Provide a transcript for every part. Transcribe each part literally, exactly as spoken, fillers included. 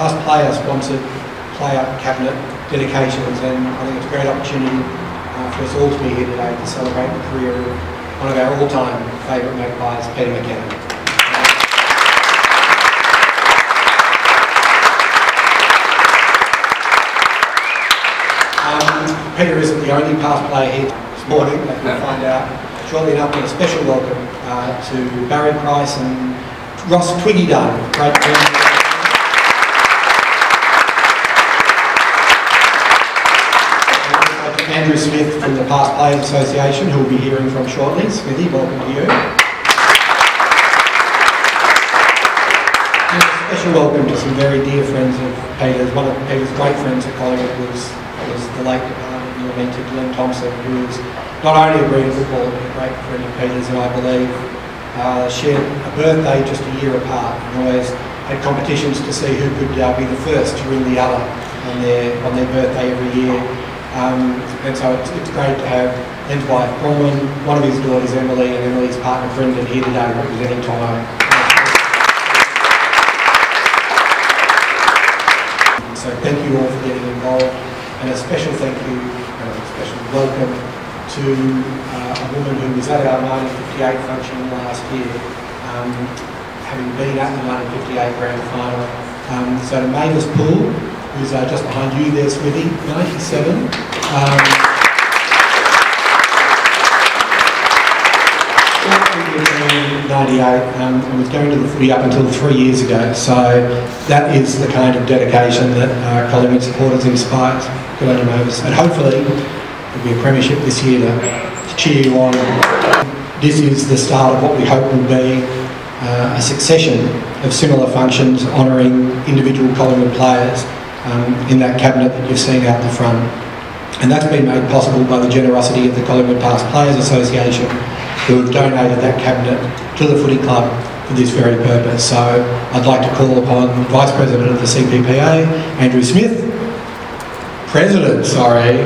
past player sponsored player cabinet dedications, and I think it's a great opportunity uh, for us all to be here today to celebrate the career of one of our all-time favourite magpies, Peter McKenna. Peter isn't the only past player here this morning, but we'll find out shortly enough. And a special welcome uh, to Barry Price and Ross Twiggy Dunn. Great team. Andrew Smith from the Past Players Association, who we'll be hearing from shortly. Smithy, welcome to you. And a special welcome to some very dear friends of Peter's. One of Peter's great friends at Collingwood was, was the late to Glenn Thompson, who is not only a brilliant footballer but a great friend of Peter's, and I believe uh, shared a birthday just a year apart, and always had competitions to see who could uh, be the first to ring the other on their on their birthday every year. Um, and so it's, it's great to have Len's wife Pauline, one of his daughters Emily, and Emily's partner Brendan here today representing Tomo. So thank you all for getting involved, and a special thank you. Welcome to uh, a woman who was at our nineteen fifty-eight function last year, um, having been at the nineteen fifty-eight grand final. Um, so to Mavis Poole, who's uh, just behind you there, Smithy, ninety-seven. Um, ninety-eight, um, and was going to the footy up until three years ago. So that is the kind of dedication that uh, Collingwood supporters inspires. Good on you, Mavis, and hopefully there'll be a premiership this year to cheer you on. This is the start of what we hope will be uh, a succession of similar functions honouring individual Collingwood players um, in that cabinet that you've seen out the front. And that's been made possible by the generosity of the Collingwood Past Players Association, who have donated that cabinet to the footy club for this very purpose. So I'd like to call upon the Vice President of the C P P A, Andrew Smith, President, sorry,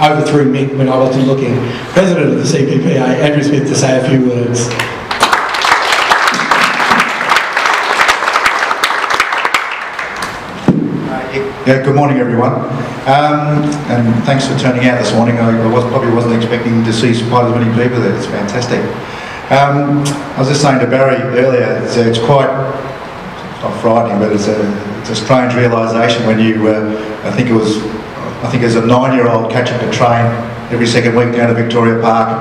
overthrew me when I wasn't looking. President of the C P P A, Andrew Smith, to say a few words. Yeah, good morning, everyone, um, and thanks for turning out this morning. I was, probably wasn't expecting to see quite as many people there. It's fantastic. Um, I was just saying to Barry earlier, it's, it's quite, it's not frightening, but it's a, it's a strange realisation when you, uh, I think it was. I think as a nine-year-old catching the train every second week down to Victoria Park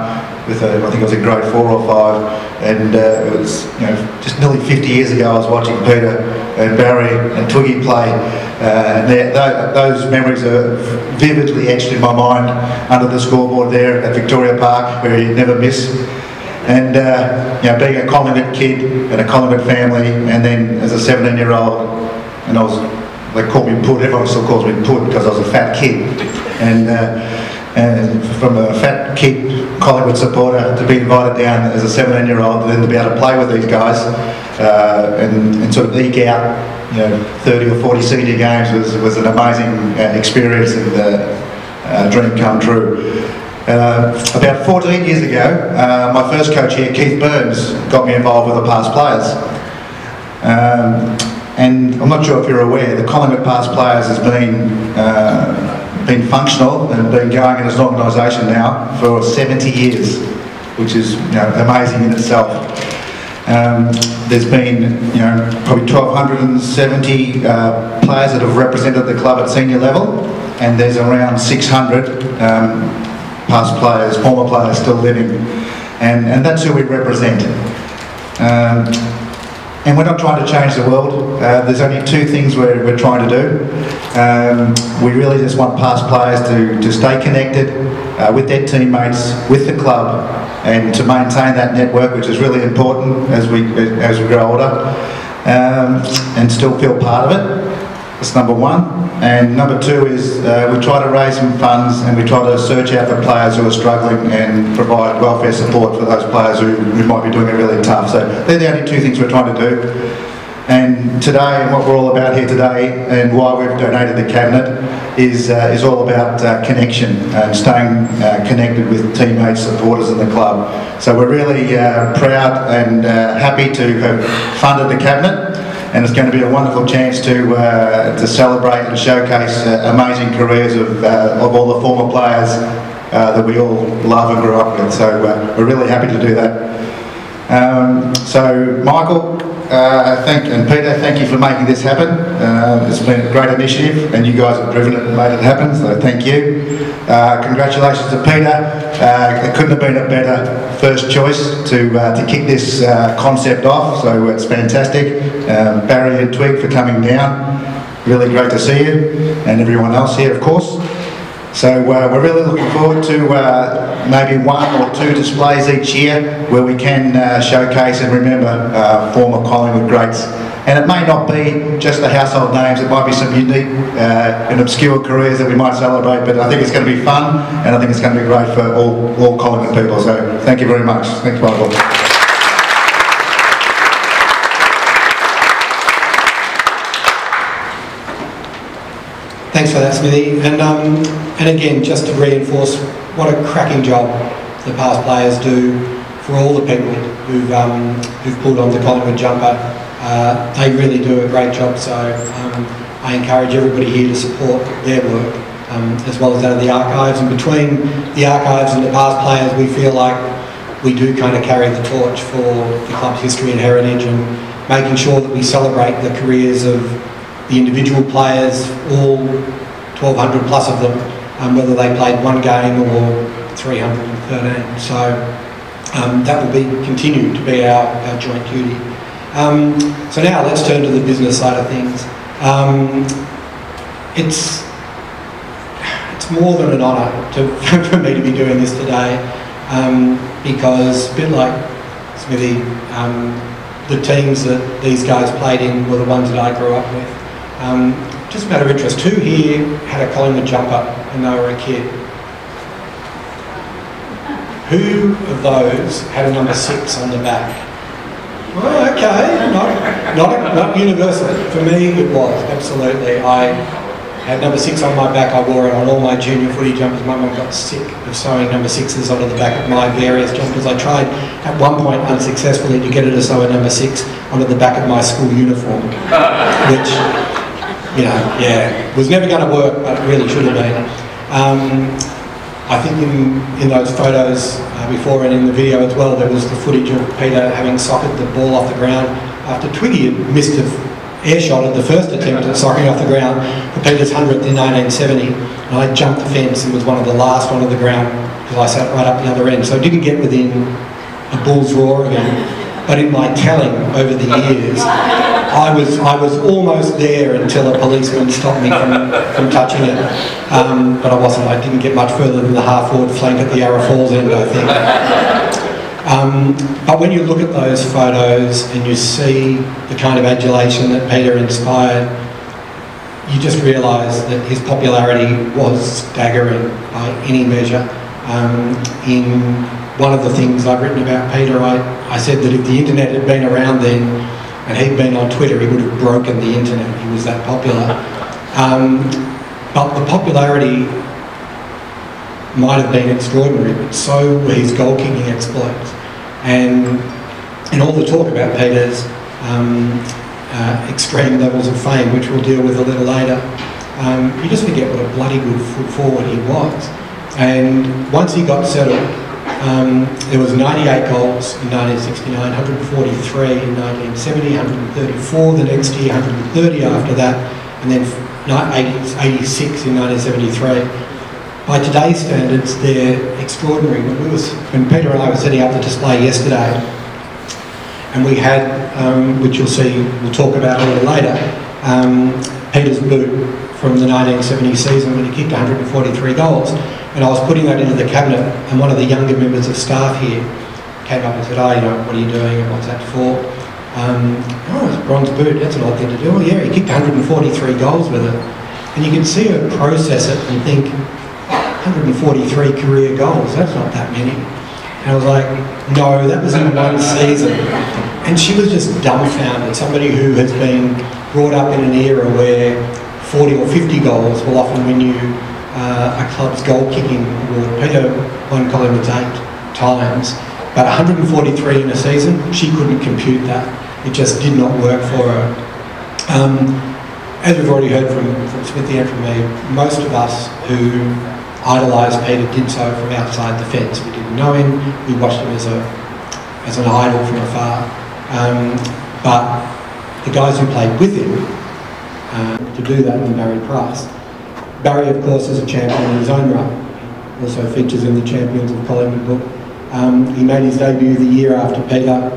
with a, I think I was in grade four or five, and uh, it was, you know, just nearly fifty years ago I was watching Peter and Barry and Twiggy play, uh, and th those memories are vividly etched in my mind under the scoreboard there at Victoria Park, where you never miss. And uh, you know, being a Collingwood kid and a Collingwood family, and then as a seventeen-year-old, and I was. They called me Put, everyone still calls me Put because I was a fat kid. And, uh, and from a fat kid Collingwood supporter to be invited down as a seventeen-year-old and then to be able to play with these guys uh, and, and sort of eke out, you know, thirty or forty senior games was, was an amazing uh, experience and uh, a dream come true. Uh, about fourteen years ago, uh, my first coach here, Keith Burns, got me involved with the Past Players. Um, And I'm not sure if you're aware, the Collingwood Past Players has been uh, been functional and been going as an organisation now for seventy years, which is, you know, amazing in itself. Um, there's been, you know, probably one thousand two hundred seventy uh, players that have represented the club at senior level, and there's around six hundred um, past players, former players still living, and and that's who we represent. Um, And we're not trying to change the world. Uh, there's only two things we're, we're trying to do. Um, we really just want past players to, to stay connected uh, with their teammates, with the club, and to maintain that network, which is really important as we, as we grow older, um, and still feel part of it. That's number one. And number two is uh, we try to raise some funds, and we try to search out for players who are struggling and provide welfare support for those players who, who might be doing it really tough. So they're the only two things we're trying to do. And today, what we're all about here today and why we've donated the cabinet is, uh, is all about uh, connection and staying uh, connected with teammates, supporters in the club. So we're really uh, proud and uh, happy to have funded the cabinet. and it's going to be a wonderful chance to uh, to celebrate and showcase uh, amazing careers of, uh, of all the former players uh, that we all love and grew up with, so uh, we're really happy to do that. Um, so Michael uh, thank, and Peter, thank you for making this happen. Uh, it's been a great initiative and you guys have driven it and made it happen, so thank you. Uh, congratulations to Peter. Uh, it couldn't have been a better first choice to, uh, to kick this uh, concept off, so it's fantastic. Um, Barry and Twig for coming down, really great to see you, and everyone else here of course. So uh, we're really looking forward to uh, maybe one or two displays each year where we can uh, showcase and remember uh, former Collingwood greats. And it may not be just the household names, it might be some unique uh, and obscure careers that we might celebrate, but I think it's going to be fun and I think it's going to be great for all, all Collingwood people. So thank you very much. Thanks, Michael. Thanks for that, Smithy. And, um, and again, just to reinforce what a cracking job the past players do for all the people who've, um, who've pulled on the Collingwood jumper. Uh, they really do a great job, so um, I encourage everybody here to support their work um, as well as that of the archives. And between the archives and the past players, we feel like we do kind of carry the torch for the club's history and heritage, and making sure that we celebrate the careers of the individual players, all twelve hundred plus of them, um, whether they played one game or three hundred thirteen. So um, that will be continued to be our, our joint duty. Um, so now let's turn to the business side of things. Um, it's, it's more than an honour to, for me to be doing this today, um, because a bit like Smithy, um, the teams that these guys played in were the ones that I grew up with. Um, just a matter of interest, who here had a Collingwood jumper when they were a kid? Who of those had a number six on the back? Well, okay, not, not, not universal. For me it was, absolutely. I had number six on my back, I wore it on all my junior footy jumpers. My mum got sick of sewing number sixes onto the back of my various jumpers. I tried at one point unsuccessfully to get her to sew a number six onto the back of my school uniform, which, you know, yeah, was never going to work, but it really should have been. Um, I think in, in those photos uh, before and in the video as well, there was the footage of Peter having socketed the ball off the ground after Twiggy had missed an air shot at the first attempt at socking off the ground for Peter's hundredth in nineteen seventy. And I jumped the fence and was one of the last one on the ground because I sat right up the other end. So I didn't get within a bull's roar again, but in my telling over the years, I was, I was almost there until a policeman stopped me from, from touching it. Um, but I wasn't, I didn't get much further than the half-forward flank at the Yarra Falls end, I think. Um, but when you look at those photos and you see the kind of adulation that Peter inspired, you just realise that his popularity was staggering by any measure. Um, in one of the things I've written about Peter, I, I said that if the internet had been around then, and he'd been on Twitter, he would have broken the internet. He was that popular. Um, but the popularity might have been extraordinary, but so were his goal-kicking exploits. And in all the talk about Peter's um, uh, extreme levels of fame, which we'll deal with a little later, um, you just forget what a bloody good foot forward he was. And once he got settled, Um, there was ninety-eight goals in nineteen sixty-nine, one hundred forty-three in nineteen seventy, one hundred thirty-four the next year, one hundred thirty after that, and then eighty-six in nineteen seventy-three. By today's standards, they're extraordinary. When, we was, when Peter and I were setting up the display yesterday, and we had, um, which you'll see, we'll talk about a little later, um, Peter's boot from the nineteen seventy season when he kicked one hundred forty-three goals. And I was putting that into the cabinet, and one of the younger members of staff here came up and said, oh, you know, what are you doing and what's that for? Um, oh, it's a bronze boot, that's an odd thing to do. Oh yeah, he kicked one hundred forty-three goals with it. And you can see her process it and think, one hundred forty-three career goals, that's not that many. And I was like, no, that was in one season. And she was just dumbfounded, somebody who has been brought up in an era where forty or fifty goals will often win you Uh, a club's goal-kicking award. Peter won Collingwood's eight times, but one hundred forty-three in a season, she couldn't compute that. It just did not work for her. Um, as we've already heard from, from Smithy and from me, most of us who idolised Peter did so from outside the fence. We didn't know him, we watched him as a as an idol from afar. Um, but the guys who played with him, um, to do that were Barry Price. Barry, of course, is a champion in his own right. Also features in the Champions of Collingwood book. Um, he made his debut the year after Peter,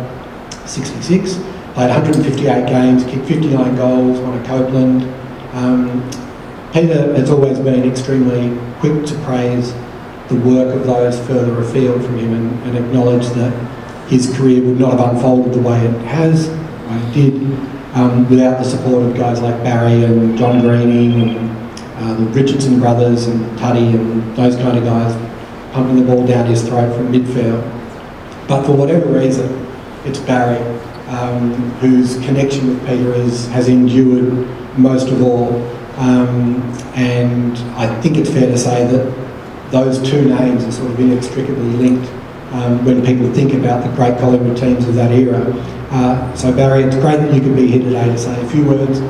sixty-six, played one hundred fifty-eight games, kicked fifty-nine goals, won a Copeland. Um, Peter has always been extremely quick to praise the work of those further afield from him and, and acknowledge that his career would not have unfolded the way it has, the way it did, um, without the support of guys like Barry and John Greening and uh, the Richardson brothers and Tuddy and those kind of guys, pumping the ball down his throat from midfield. But for whatever reason, it's Barry, um, whose connection with Peter is, has endured most of all. Um, and I think it's fair to say that those two names are sort of inextricably linked um, when people think about the great Collingwood teams of that era. Uh, so Barry, it's great that you could be here today to say a few words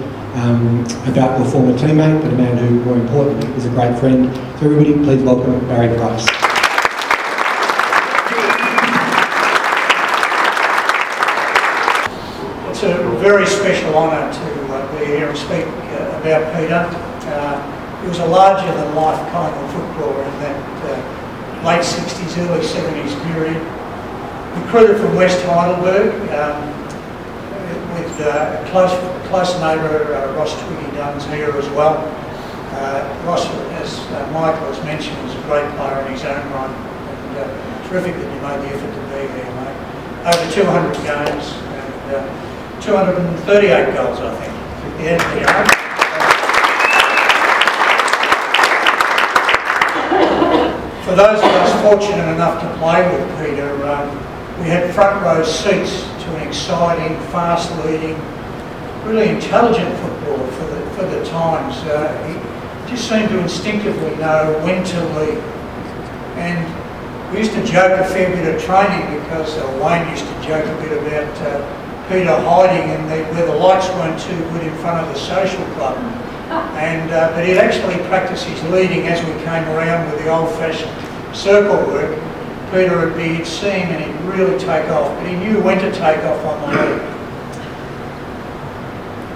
um, about your former teammate, but a man who, more importantly, is a great friend. So everybody, please welcome Barry Price. It's a very special honour to uh, be here and speak uh, about Peter. Uh, he was a larger-than-life Collingwood footballer in that uh, late sixties, early seventies period. Recruited from West Heidelberg um, with uh, a close, close neighbour, uh, Ross Twiggy Dunn's era as well. Uh, Ross, as uh, Michael has mentioned, was a great player in his own right. And, uh, terrific that you made the effort to be here, mate. Over two hundred games and uh, two hundred thirty-eight goals, I think. Yeah, you know. For those of us fortunate enough to play with Peter, um, we had front row seats to an exciting, fast-leading, really intelligent footballer for the, for the times. Uh, he just seemed to instinctively know when to lead. And we used to joke a fair bit of training because uh, Wayne used to joke a bit about uh, Peter hiding in the, where the lights weren't too good in front of the social club, and uh, but he'd actually practice his leading as we came around with the old-fashioned circle work. Peter would be, he'd see him and he'd really take off, but he knew when to take off on the lead.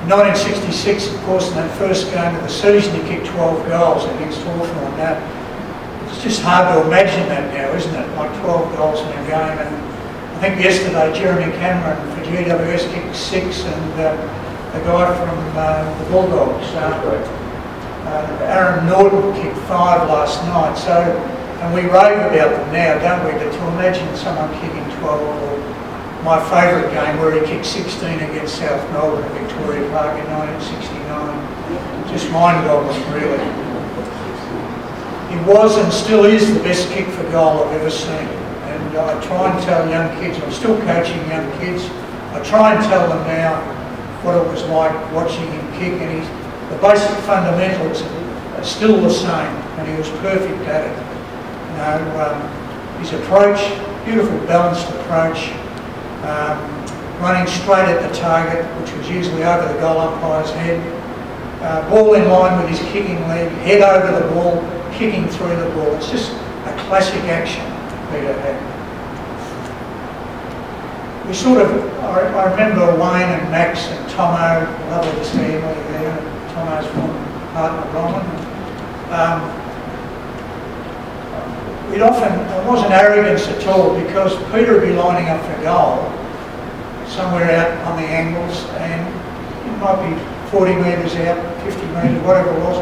In nineteen sixty-six, of course, in that first game of the season, he kicked twelve goals against Hawthorn. Now, it's just hard to imagine that now, isn't it? Like twelve goals in a game. And I think yesterday Jeremy Cameron for G W S kicked six, and uh, the guy from uh, the Bulldogs, uh, uh, Aaron Norton, kicked five last night. So, and we rave about them now, don't we? But to imagine someone kicking twelve, or my favourite game where he kicked sixteen against South Melbourne at Victoria Park in nineteen sixty-nine, just mind-boggling, really. He was and still is the best kick for goal I've ever seen. And I try and tell young kids, I'm still coaching young kids, I try and tell them now what it was like watching him kick, and he's, the basic fundamentals are still the same, and he was perfect at it. You know, um, his approach, beautiful balanced approach, um, running straight at the target, which was usually over the goal umpire's head, uh, ball in line with his kicking leg, head over the ball, kicking through the ball. It's just a classic action Peter had. We sort of, I, I remember Wayne and Max and Tomo, lovely to see Emily there, Tomo's former partner Roman. Um, it often, it wasn't arrogance at all, because Peter would be lining up for goal somewhere out on the angles, and it might be forty metres out, fifty metres, whatever it was,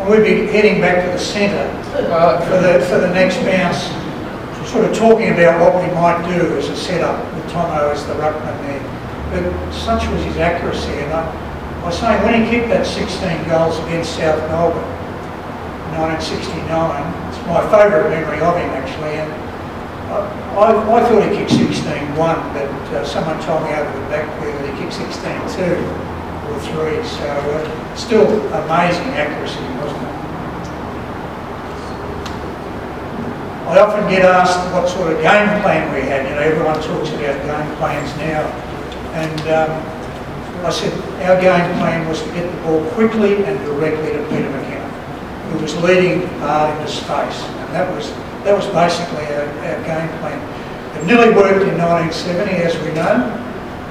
and we'd be heading back to the centre uh, for, the, for the next bounce, sort of talking about what we might do as a setup with Tomo as the ruckman there. But such was his accuracy, and I, I was saying when he kicked that sixteen goals against South Melbourne in nineteen sixty-nine, it's my favourite memory of him actually, and I, I, I thought he kicked sixteen one, but uh, someone told me over the back there that he kicked sixteen two or three, so uh, still amazing accuracy, wasn't it? I often get asked what sort of game plan we had. You know, everyone talks about game plans now, and um, I said our game plan was to get the ball quickly and directly to Peter McKenna, who was leading the bar into space. And that was, that was basically our, our game plan. It nearly worked in nineteen seventy, as we know.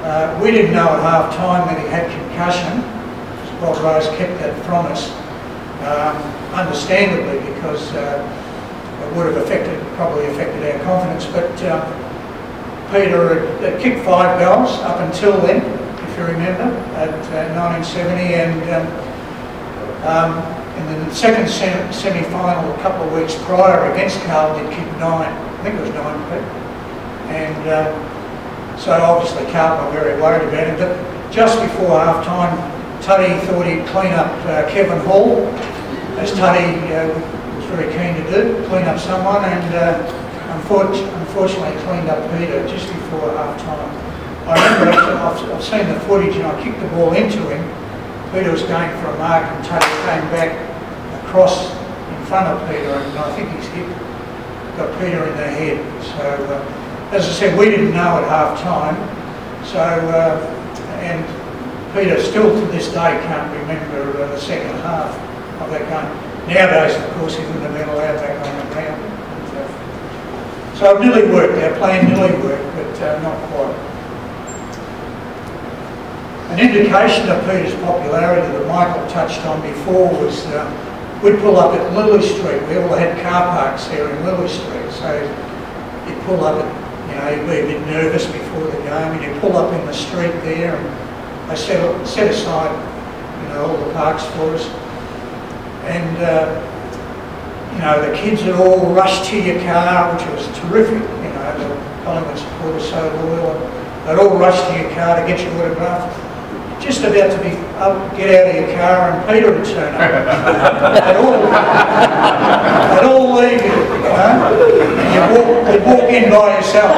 Uh, we didn't know at half-time that he had concussion. Bob Rose kept that from us, um, understandably, because uh, it would have affected, probably affected our confidence. But uh, Peter had, had kicked five goals up until then, if you remember, at uh, nineteen seventy, and um, um, in the second sem semi-final a couple of weeks prior against Carl, they'd kicked nine. I think it was nine, Pete. And um, so obviously Carl were very worried about it. But just before half-time, Tuddy thought he'd clean up uh, Kevin Hall, as Tuddy uh, was very keen to do, clean up someone, and uh, unfortunately, unfortunately cleaned up Peter just before half-time. I remember, after, I've seen the footage, and I kicked the ball into him. Peter was going for a mark, and Tuddy came back across in front of Peter, and I think he's hit, got Peter in the head. So, uh, as I said, we didn't know at half-time, so, uh, and Peter still to this day can't remember uh, the second half of that game. Nowadays, of course, he wouldn't have been allowed back on the ground. But, uh, so it nearly worked, our plan nearly worked, but uh, not quite. An indication of Peter's popularity that Michael touched on before was uh, we'd pull up at Lily Street. We all had car parks there in Lily Street, so you'd pull up at, you know, you'd be a bit nervous before the game, and you'd pull up in the street there, and they set, set aside, you know, all the parks for us, and uh, you know, the kids would all rush to your car, which was terrific. You know, the Collingwood supporters so loyal, they'd all rush to your car to get your autograph. Just about to be up, get out of your car, and Peter would turn up. They'd all, they'd all leave you, you know, and you'd walk, you'd walk in by yourself.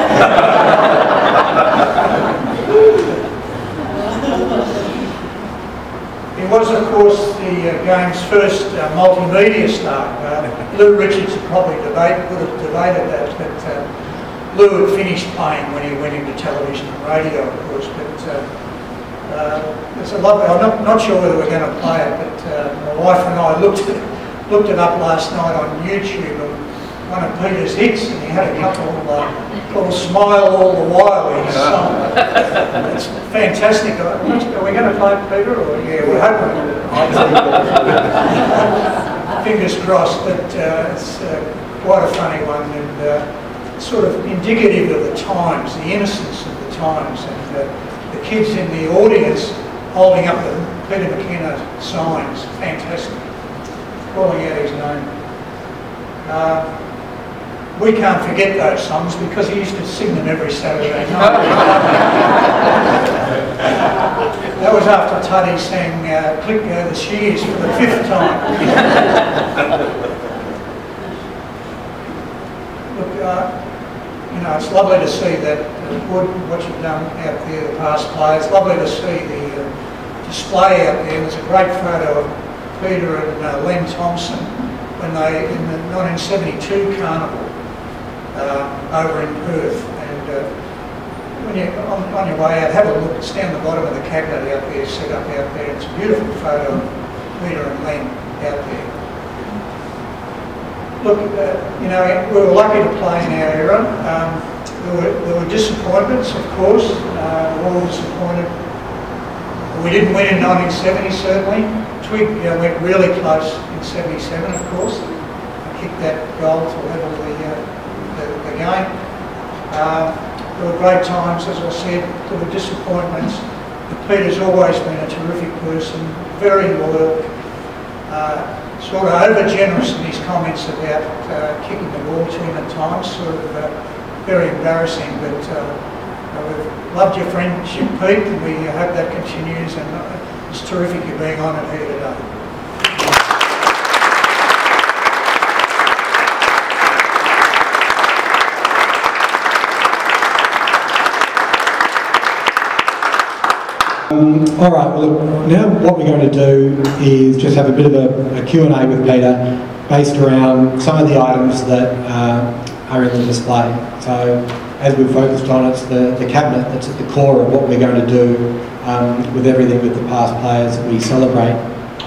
He was, of course, the uh, game's first uh, multimedia star. Uh, Lou Richards would probably debate, would have debated that, but uh, Lou had finished playing when he went into television and radio, of course. But uh, uh, it's a lovely, I'm not, not sure whether we're going to play it, but uh, my wife and I looked it, looked it up last night on YouTube, and one of Peter's hits, and he had a couple of uh, little smile all the while in his song. It's fantastic. Are we going to play Peter? Or, yeah, we're hoping. Fingers crossed, but uh, it's uh, quite a funny one, and uh, sort of indicative of the times, the innocence of the times, and uh, the kids in the audience holding up the Peter McKenna signs. Fantastic. Calling out his name. Uh, We can't forget those songs because he used to sing them every Saturday night. That was after Tuddy sang uh, Click Go the Shears for the fifth time. Look, uh, you know, it's lovely to see that, uh, what you've done out there, the past play. It's lovely to see the uh, display out there. There's a great photo of Peter and uh, Len Thompson when they, in the nineteen seventy-two carnival, Uh, over in Perth, and uh, when you on, on your way out, have a look. It's down the bottom of the cabinet out there, set up out there. It's a beautiful photo of Peter and Len out there. Look, uh, you know, we were lucky to play in our era. Um, there, were, there were disappointments, of course. Uh, we were all disappointed. We didn't win in nineteen seventy, certainly. Twig uh, went really close in seventy-seven, of course. I kicked that goal to level the uh, game. Uh, there were great times, as I said, there were disappointments, but Peter's always been a terrific person, very loyal, uh, sort of over-generous in his comments about uh, kicking the ball to him at times, sort of uh, very embarrassing, but uh, we've loved your friendship, Pete, and we hope that continues, and uh, it's terrific you're being honoured here today. Um, all right, well, look, now what we're going to do is just have a bit of a, a Q and A with Peter based around some of the items that uh, are in the display. So as we've focused on, it's the, the cabinet that's at the core of what we're going to do um, with everything with the past players that we celebrate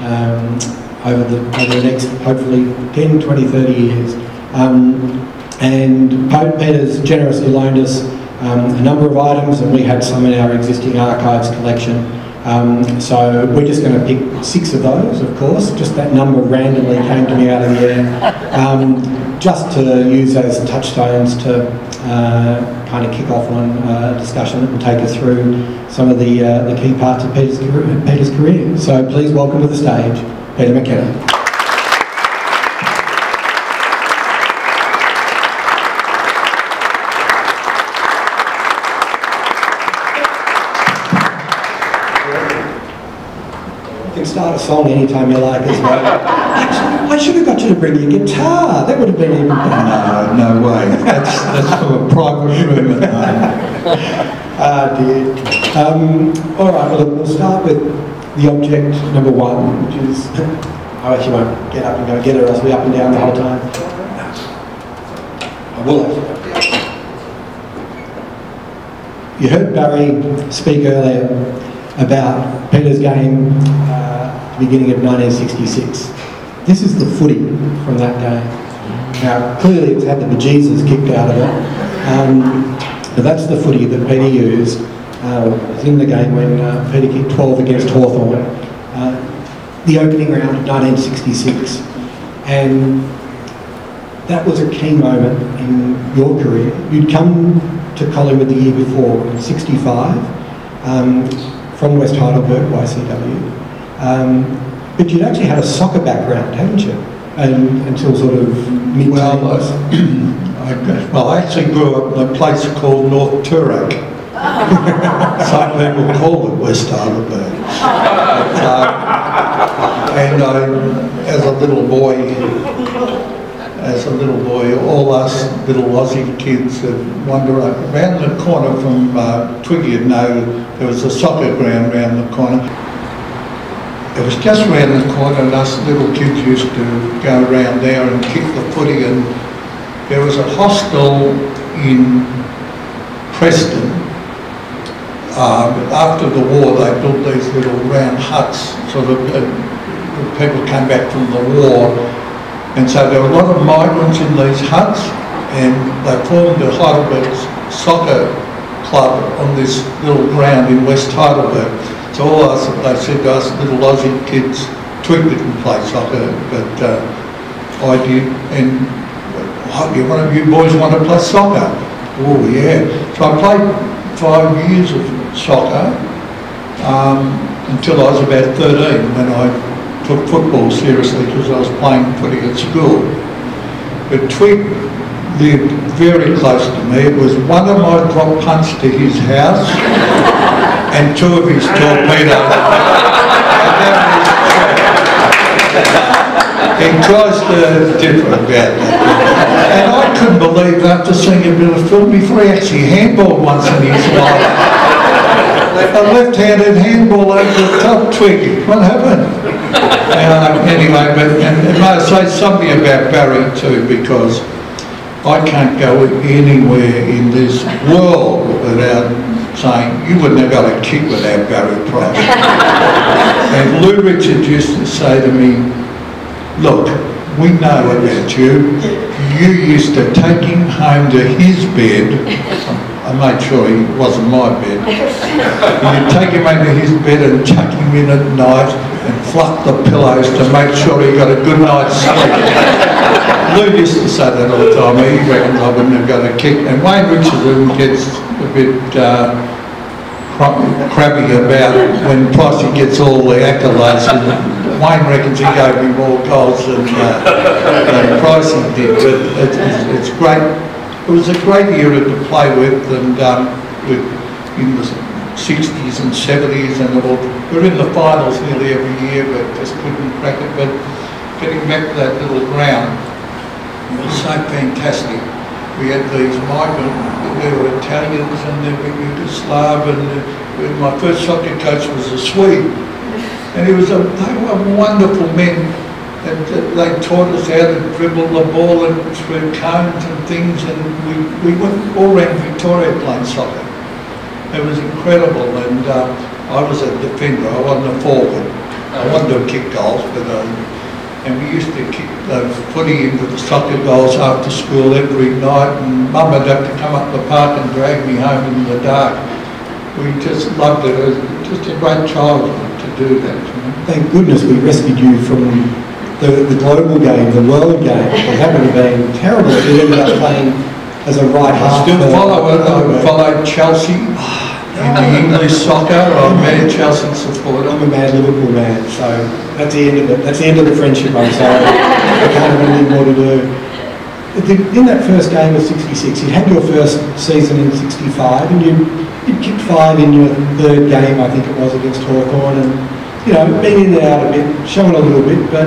um, over, the, over the next, hopefully, ten, twenty, thirty years. Um, and Pope Peter's generously loaned us um, a number of items, and we had some in our existing archives collection. Um, so we're just going to pick six of those, of course. Just that number randomly came to me out of the air, um, just to use as touchstones to uh, kind of kick off on a discussion that will take us through some of the, uh, the key parts of Peter's career, Peter's career. So please welcome to the stage, Peter McKenna. Start a song anytime you like as well. Actually, I should have got you to bring your guitar. That would have been even better. No, no way. That's, that's for a private room at home. Ah, dear. Um, all right, well, we'll start with the object number one, which is... I actually won't get up and go get her, else we'll be up and down the whole time. I will actually. You heard Barry speak earlier about Peter's game uh, beginning of nineteen sixty-six. This is the footy from that game. Now, clearly it's had the bejesus kicked out of it, um, but that's the footy that Peter used. Uh, it was in the game when uh, Peter kicked twelve against Hawthorn, uh, the opening round of nineteen sixty-six. And that was a key moment in your career. You'd come to Collingwood the year before, in sixty-five, um, from West Heidelberg, Y C W, um, but you'd actually had a soccer background, hadn't you? And until sort of mid well, I, I, well, I actually grew up in a place called North Turek. Some people call it West Artaburg. Uh, and I, as a little boy, as a little boy, all us little Aussie kids would wander around the corner from uh, Twiggy and know there was a soccer ground round the corner. It was just round the corner, and us little kids used to go around there and kick the footy. And there was a hostel in Preston. Um, after the war, they built these little round huts, so that uh, people came back from the war. And so there were a lot of migrants in these huts, and they formed the Heidelberg soccer club on this little ground in West Heidelberg. So all us, they said to us little Aussie kids, Twig didn't play soccer, but uh, I did, and oh, do one of you boys want to play soccer? Oh yeah. So I played five years of soccer um, until I was about thirteen, when I took football seriously because I was playing footy at school. But Twig lived very close to me. It was one of my drop punts to his house and two of his torpedoes. He tries to differ about that. And I couldn't believe, after seeing a bit of film before, he actually handballed once in his life. A left-handed handball over the top, Twig. What happened? Uh, anyway, but and, and I say something about Barry too, because I can't go anywhere in this world without saying, you wouldn't have got a kick without Barry Price. And Lou Richards used to say to me, look, we know about you. You used to take him home to his bed. I made sure he wasn't my bed. You'd take him home to his bed and tuck him in at night and fluff the pillows to make sure he got a good night's sleep. Lou used to say that all the time. He reckons I wouldn't have got a kick. And Wayne Richardson gets a bit uh, crabby about when Pricey gets all the accolades. And Wayne reckons he gave me more goals than, uh, than Pricey did. But it's, it's, it's great. It was a great era to play with, and um, with in the sixties and seventies, and all. We were in the finals nearly every year, but just couldn't crack it. But getting back to that little ground. It was so fantastic. We had these migrant, there were Italians and there were Yugoslav, and there, my first soccer coach was a Swede. And he was a, they were wonderful men And they taught us how to dribble the ball and through cones and things, and we, we went all around Victoria playing soccer. It was incredible, and uh, I was a defender, I wasn't a forward. I wanted to kick goals, but I, and we used to kick those footy into the soccer goals after school every night, and Mum would have to come up the park and drag me home in the dark. We just loved it, it was just a great childhood to do that. You know? Thank goodness we rescued you from The, the global game, the world game. It happened to be terrible. You ended up playing as a right half. I still follow it. I followed Chelsea in the English soccer. I'm a mad Chelsea supporter. I'm a mad Liverpool man. So that's the end of it. That's the end of the friendship. I'm sorry. I can't have anything more to do. In that first game of sixty-six, you had your first season in sixty-five, and you you kicked five in your third game, I think it was, against Hawthorn, and you know, been in and out a bit, showing a little bit, but.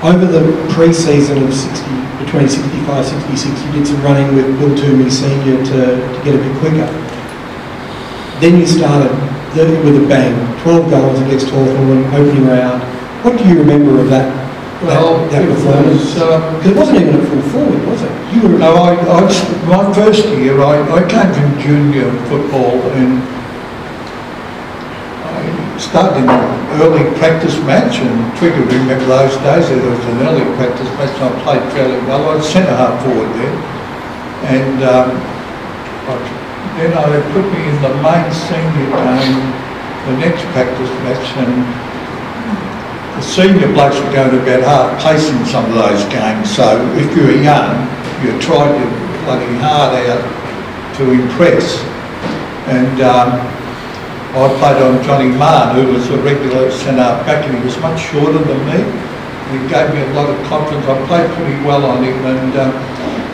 Over the pre-season of sixty, between sixty-five sixty-six, you did some running with Bill Toomey Senior to, to get a bit quicker. Then you started with a bang, twelve goals against Hawthorn, opening round. What do you remember of that, well, that, that performance? Because uh, it wasn't even a full forward, was it? You were no, I, I, my first year, I, I came from junior football and I started in early practice match, and Twiggy remember those days, it was an early practice match and I played fairly well. I was centre half forward there, and um, I, then I put me in the main senior game the next practice match, and the senior blokes were going to about half pace in some of those games, so if you were young you tried your bloody hard out to impress. And um, I played on Johnny Mann, who was a regular centre-half back, and he was much shorter than me. He gave me a lot of confidence. I played pretty well on him, and um,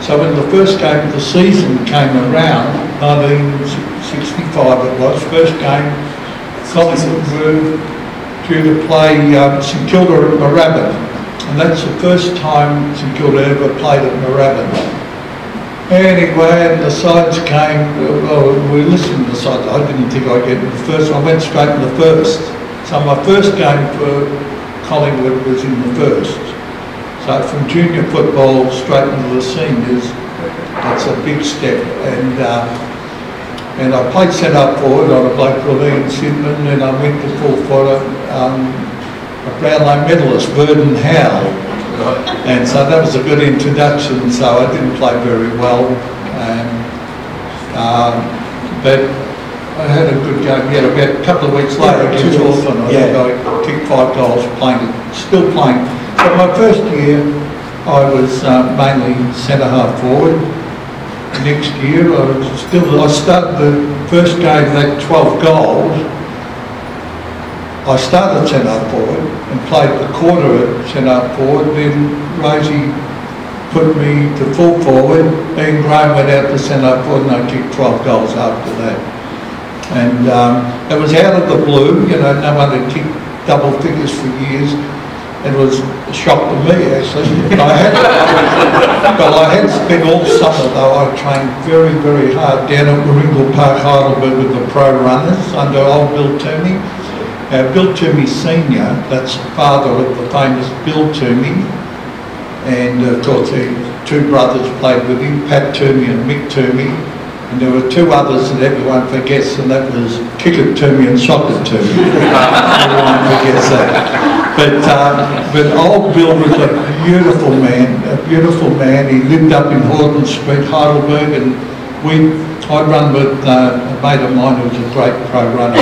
so when the first game of the season came around, nineteen sixty-five it was, first game, Collingwood were due to play um, St Kilda at Moorabbin, and that's the first time St Kilda ever played at Moorabbin. Anyway, and the sides came, well, we listened to the sides. I didn't think I'd get in the first, I went straight in the first. So my first game for Collingwood was in the first. So from junior football straight into the seniors, that's a big step. And uh, and I played centre-half forward on a bloke called Ian Sidman, and I went to full forward, um, a Brownlow medalist, Brendan Howell. And so that was a good introduction, so I didn't play very well. Um, um, but I had a good game, yeah, about a couple of weeks later against Hawthorn, I think I kicked five goals, playing, still playing. So my first year, I was um, mainly centre-half forward. Next year, I was still, I started the first game of that twelve goals. I started centre-half forward and played the quarter at centre-half forward, then Rosie put me to full forward, then Graham went out to centre-half forward, and I kicked twelve goals after that. And um, it was out of the blue, you know, no one had kicked double figures for years. It was a shock to me, actually. I had, but I had spent all summer, though, I trained very, very hard down at Warringal Park, Heidelberg, with the pro runners under old Bill Toomey. Uh, Bill Toomey Senior, that's the father of the famous Bill Toomey, and of course the two brothers played with him, Pat Toomey and Mick Toomey, and there were two others that everyone forgets, and that was Kicker Toomey and Soccer Toomey. Everyone forgets that. But, um, but old Bill was a beautiful man, a beautiful man. He lived up in Horton Street, Heidelberg, and we, I'd run with uh, a mate of mine who was a great pro runner.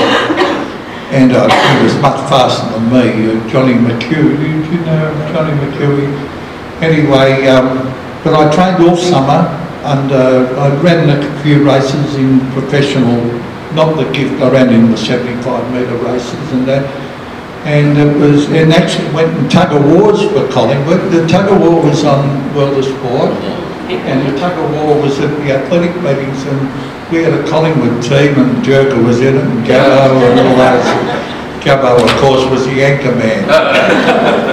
And uh, he was much faster than me, uh, Johnny McHugh. Do you know Johnny McHugh? Anyway, um, but I trained all summer, and uh, I ran a few races in professional, not the gift, I ran in the seventy-five metre races and that. And it was, and actually went in tug of wars for Collingwood. The tug of war was on World of Sport, and the tug of war was at the athletic meetings, and we had a Collingwood team, and Jerker was in it, and Gabbo and all that. Gabbo, of course, was the anchor man.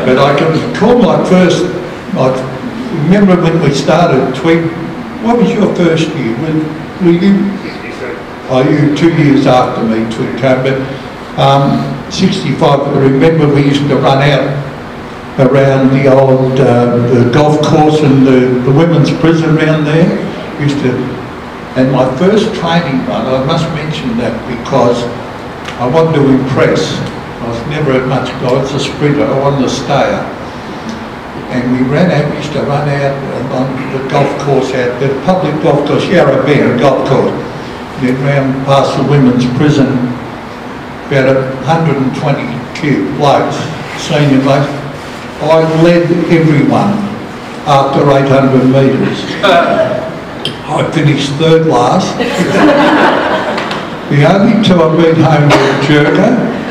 But I can recall my first, I remember when we started, Twig, what was your first year? Were, were you, oh, you two years after me, Twig, but um, sixty-five, I remember we used to run out around the old uh, the golf course and the, the women's prison around there. Used to, and my first training run, I must mention that because I wanted to impress. I was never a much guy, I was a sprinter, I wanted to stay up. And we ran out, we used to run out on the golf course, out the public golf course, Yarra Bear golf course. Then round past the women's prison, about one hundred and twenty cute blokes, senior mates. I led everyone after eight hundred metres. I finished third last. The only two I beat home were Jerker.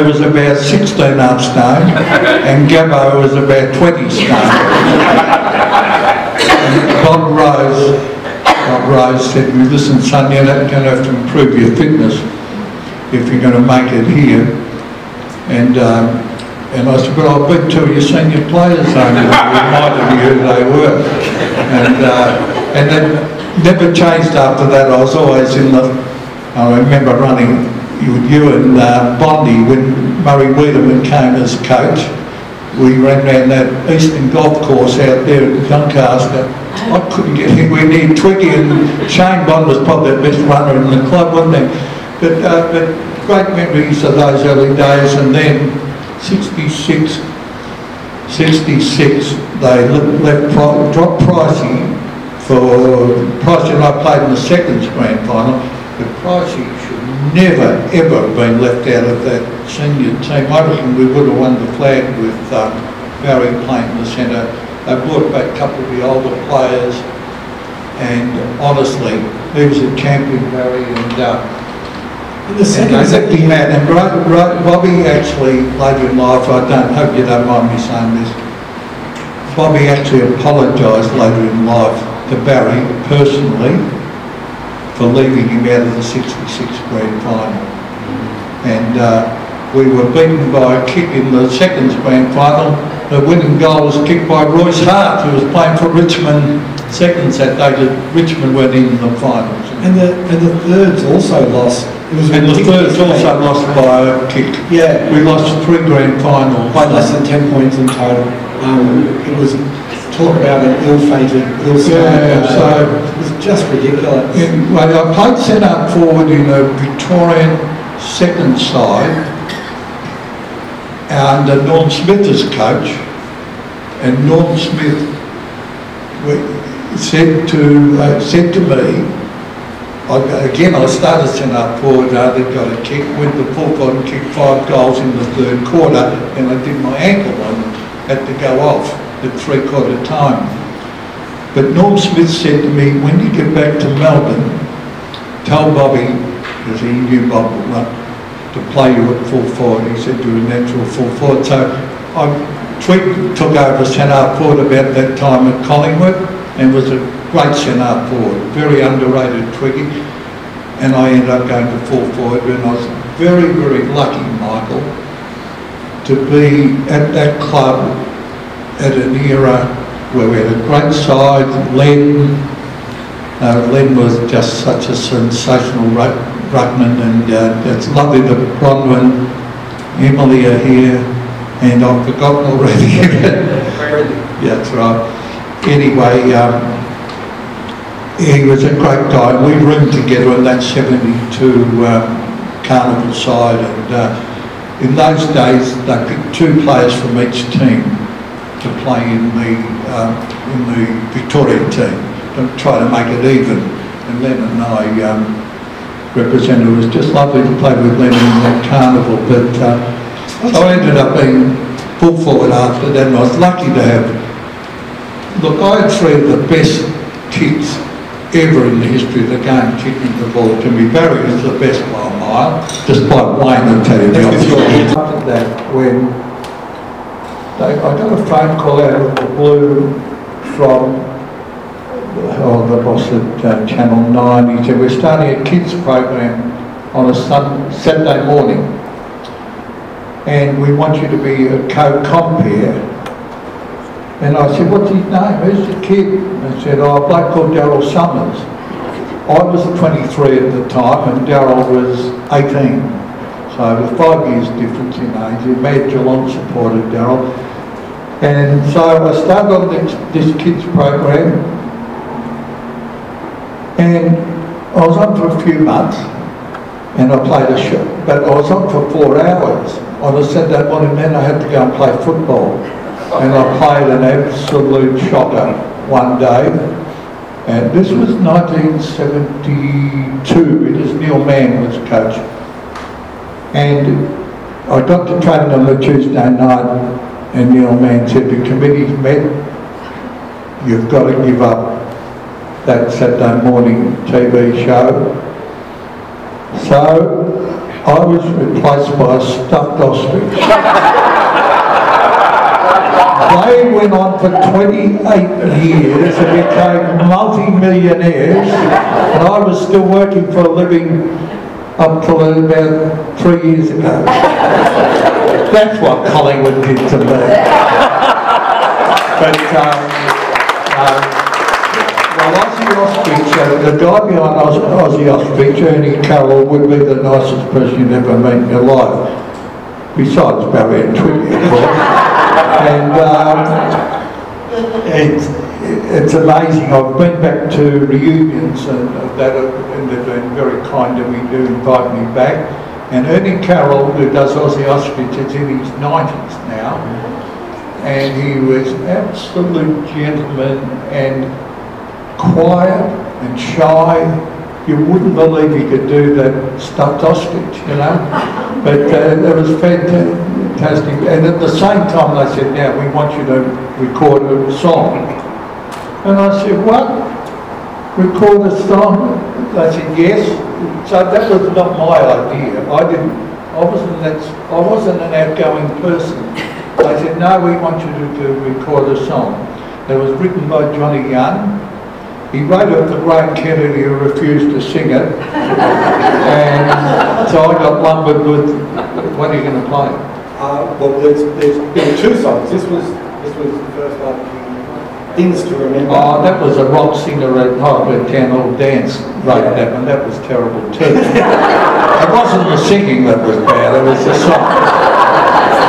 It was about sixteen half stone, and Gabbo was about twenty stone. And Bob Rose, Bob Rose said to me, "Listen, son, you're going to have to improve your fitness if you're going to make it here." And um, and I said, "But I beat two of your senior players only." Reminded me who they were, and uh, and that never changed after that. I was always in the. I remember running. You and uh, Bondi, when Murray Wiedemann came as coach, we ran round that Eastern golf course out there at Doncaster. I couldn't get anywhere near Twiggy, and Shane Bond was probably the best runner in the club, wasn't he? But, uh, but great memories of those early days. And then sixty-six, sixty-six they left dropped Pricey for Pricey, and I played in the second grand final. But Pricey should never ever been left out of that senior team. I reckon we would have won the flag with um, Barry playing in the centre. They brought back a couple of the older players, and honestly, he was a champion, Barry, and uh, the second and, uh, the man. And right, right, Bobby actually later in life. I don't hope you don't mind me saying this. Bobby actually apologised later in life to Barry personally for leaving him out of the sixty-six grand final. And uh, we were beaten by a kick in the second grand final. The winning goal was kicked by Royce Hart, who was playing for Richmond seconds that day. Richmond went in the finals. And the, and the thirds also lost. It was and the thirds also lost by a kick. Yeah. We lost three grand finals. By less than ten points in total. Um, it was... Talk about an ill-fated, ill-started. Yeah, so it was just ridiculous. In, well, I played centre forward in a Victorian second side, and uh, Norm Smith as coach. And Norm Smith said to uh, said to me, I, again I started centre forward. I then got a kick, went the full on, kicked five goals in the third quarter, and I did my ankle on it, had to go off at three-quarter time. But Norm Smith said to me, "When you get back to Melbourne, tell Bobby," because he knew Bob would want to play you at full forward. He said, "You're a natural full forward." So I Twigg took over centre forward about that time at Collingwood, and was a great centre forward, very underrated Twiggy. And I ended up going to full forward, and I was very, very lucky, Michael, to be at that club at an era where we had a great side. Len, uh, Len was just such a sensational ruck, ruckman, and uh, it's lovely that Bronwyn, Emily are here, and I've forgotten already. Yeah, that's right. Anyway, um, he was a great guy. We roomed together in that seventy-two um, carnival side, and uh, in those days they picked two players from each team to play in the um, in the Victoria team, to try to make it even. And Len and I um, represented. It was just lovely to play with Len in that carnival. But uh, so I ended up being full forward after that, and I was lucky to have. Look, I had three of the best kicks ever in the history of the game, kicking the ball to me. Barry was the best by a mile, despite Wayne, I'll tell you the opposite. After that, when I got a phone call out of the blue from oh, the boss at uh, Channel Nine. He said, "We're starting a kids program on a sun Saturday morning, and we want you to be a co-comp here." And I said, "What's his name? Who's the kid?" And I said, "Oh, a bloke called Daryl Summers." I was twenty-three at the time, and Daryl was eighteen. So so with five years difference in age, he made Geelong supported Daryl. And so I started on this, this kids program, and I was on for a few months, and I played a show, but I was on for four hours. On a Sunday morning, then I had to go and play football. And I played an absolute shocker one day. And this was nineteen seventy-two, it is Neil Mann was coach. And I got to training on the Tuesday night, and Neil Mann said, the committee's met, you've got to give up that Saturday morning T V show. So I was replaced by a stuffed ostrich. They went on for twenty-eight years and became multi-millionaires, and I was still working for a living up till about three years ago. That's what Collingwood did to me. But um, um, Osbeach, the guy behind Oz Ozzy Osbeach, Ernie Carroll, would be the nicest person you'd ever meet in your life, besides Barry and Twiggy, of course. And um, it's, it's amazing. I've been back to reunions and that, and they've been very kind to me, do invite me back. And Ernie Carroll, who does Ozzy Osbeach, is in his nineties now, and he was an absolute gentleman and quiet and shy. You wouldn't believe he could do that stuffed ostrich, you know. But uh, it was fantastic. And at the same time they said, now we want you to record a song. And I said, what? Record a song? They said, yes. So that was not my idea. I didn't, I wasn't, that, I wasn't an outgoing person. They said, no, we want you to, to record a song. It was written by Johnny Young. He wrote it for Graham Kennedy, who refused to sing it, and so I got lumbered with, what are you going to play? Uh, well, there's, there's there were two songs. This was this was the first one, Things to Remember. Oh, that was a rock singer at Heidelberg Town Dance wrote that one. That was terrible too. It wasn't the singing that was bad, it was the song.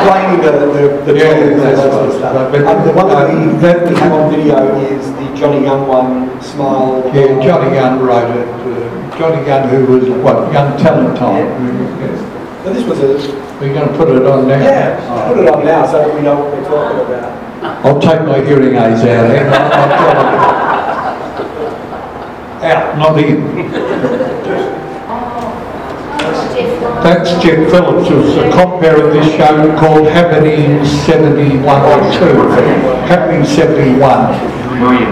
Explaining the, the, the yeah, and that sort of stuff. But um, the one um, that we have on video is the Johnny Young one, Smile. Yeah, Johnny Young wrote it. Uh, Johnny Young, who was what, Young Talent Time. Yeah. Yes. So this was a... We're going to put it on now. Yeah, oh. Put it on now so we know what we're talking about. I'll take my hearing aids out and I'll, I'll out, not in. That's Jeff Phillips, who's the co-pair of this show called Happening seventy-one or two. Happening seventy-one. Who are you?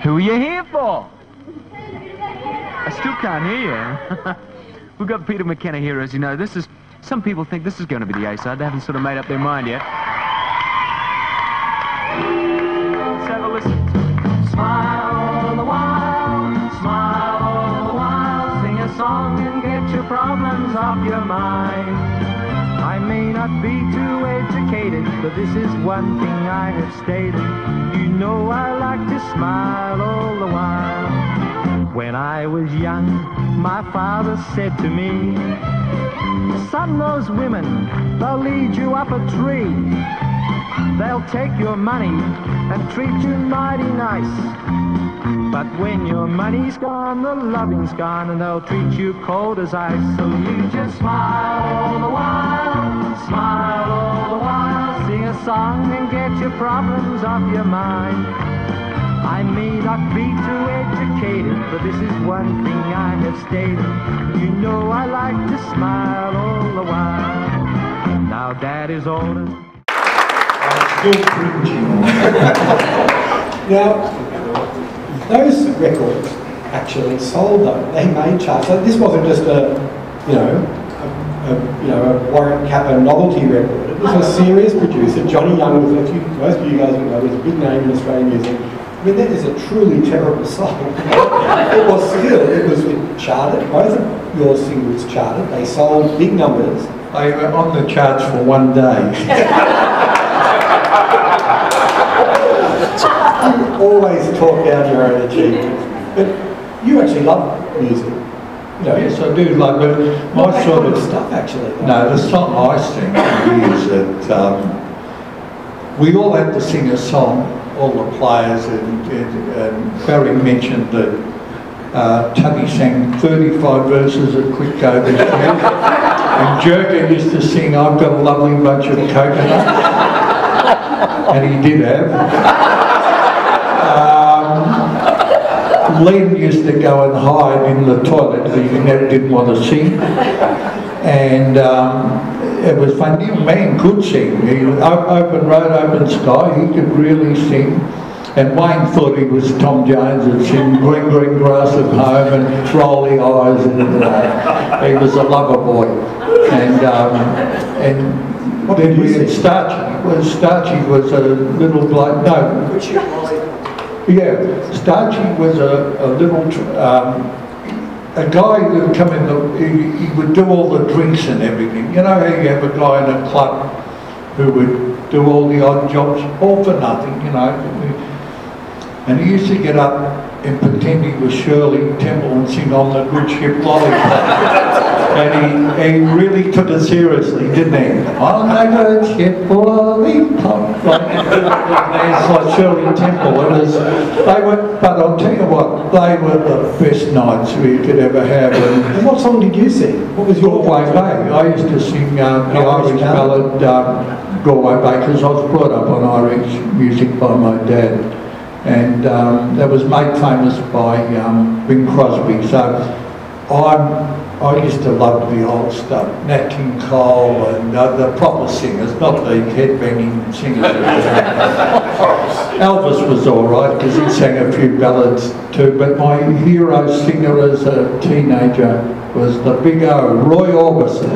Who are you here for? Who are you here for? I still can't hear you. We've got Peter McKenna here, as you know. This is, some people think this is going to be the A-side. They haven't sort of made up their mind yet. Let's have a listen. Smile all the while, smile. Song and get your problems off your mind. I may not be too educated, but this is one thing I have stated. You know I like to smile all the while. When I was young, my father said to me, son, those women, they'll lead you up a tree. They'll take your money and treat you mighty nice. But when your money's gone, the loving's gone, and they'll treat you cold as ice. So you just smile all the while, smile all the while. Sing a song and get your problems off your mind. I may not be too educated, but this is one thing I have stated. You know I like to smile all the while. Now Dad is older. I'm still cringing. Now... Those records actually sold them. They made charts. So this wasn't just a, you know, a, a, you know, a Warren Capper novelty record. It was a serious producer. Johnny Young was, a few, most of you guys would know, was a big name in Australian music. I mean, that is a truly terrible song. It was still, it was charted. Both of your singles charted. They sold big numbers. They were on the charts for one day. You always talk down your own achievements, but you actually love music. No, yes, I do. Like, but my well, sort of stuff actually. Though. No, that's not my thing. Is that um, we all had to sing a song, all the players, and, and, and Barry mentioned that uh, Tubby sang thirty-five verses at Quick Go this year, and Jerkin used to sing "I've Got a Lovely Bunch of Coconuts," and he did have. Len used to go and hide in the toilet because he never didn't want to sing, and um, it was funny. The man could sing. He was open road, open sky. He could really sing. And Wayne thought he was Tom Jones and sing "Green Green Grass at Home" and "Rolly Eyes," and uh, he was a lover boy. And um, and what did we? Starchy was Starchy was a little bloke. No. Yeah, Starchy was a, a little, um, a guy that would come in, the, he, he would do all the drinks and everything. You know how you have a guy in a club who would do all the odd jobs, all for nothing, you know. And he used to get up and pretend he was Shirley Temple and sing "On the Good Ship Lollipop." And he, he really took it seriously, didn't he? "On the Good Ship Lollipop." It's like Shirley Temple. It was, they were, but I'll tell you what, they were the best nights we could ever have. And, and what song did you sing? What was your Galway Bay? I used to sing um, the Irish ballad um, Galway Bay, because I was brought up on Irish music by my dad. And um, that was made famous by um, Bing Crosby. So I'm... I used to love the old stuff, Nat King Cole and uh, the proper singers, not the headbanging singers. Elvis was all right because he sang a few ballads too, but my hero singer as a teenager was the big O, Roy Orbison.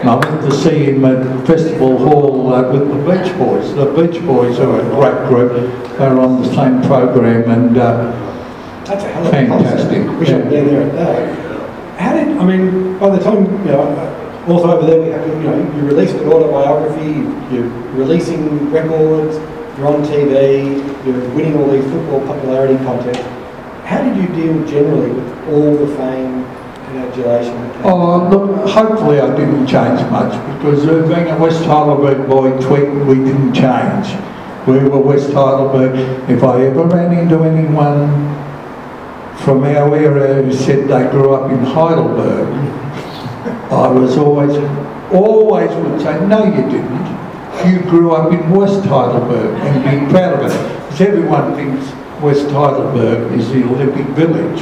And I went to see him at Festival Hall uh, with the Beach Boys. The Beach Boys are a great group. They were on the same program and uh, that's a hell of fantastic. We should be there at that. How did, I mean, by the time, you know, also over there, we have, you know, you released an autobiography, you're releasing records, you're on T V, you're winning all these football popularity contests. How did you deal generally with all the fame and adulation? Oh, look, hopefully I didn't change much because uh, being a West Heidelberg boy, tweet, we didn't change. We were West Heidelberg. If I ever ran into anyone from our area who said they grew up in Heidelberg, I was always, always would say, no you didn't, you grew up in West Heidelberg and be proud of it. Because everyone thinks West Heidelberg is the Olympic Village.